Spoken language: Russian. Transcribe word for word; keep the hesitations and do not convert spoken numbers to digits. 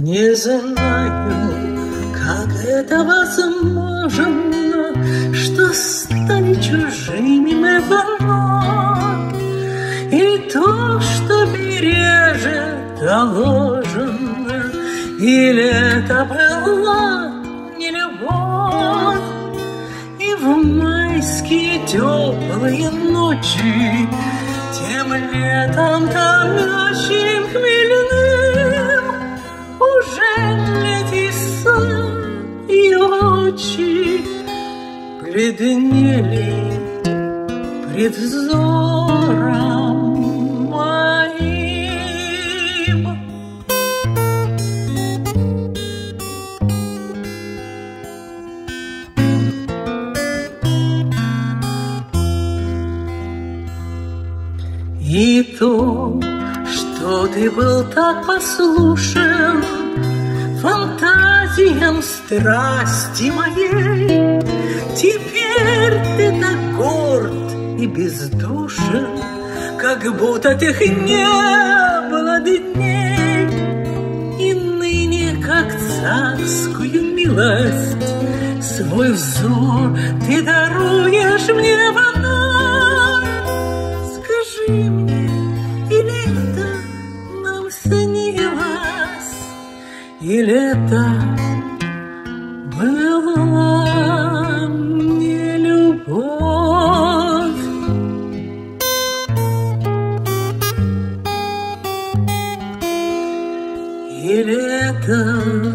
Не знаю, как это возможно, что стали чужими мы вновь. И то, что бережет доложено, или это была не любовь. И в майские теплые ночи тем летом тающим хмельным уже лети сон, и очи бледнели пред взором моим. И то, что ты был так послушен фантазиям страсти моей, теперь ты так горд и бездушен, как будто тех не было дней. И ныне, как царскую милость, свой взор ты даруешь мне вновь. Скажи мне, или это нам снилось, или это была не любовь? Или это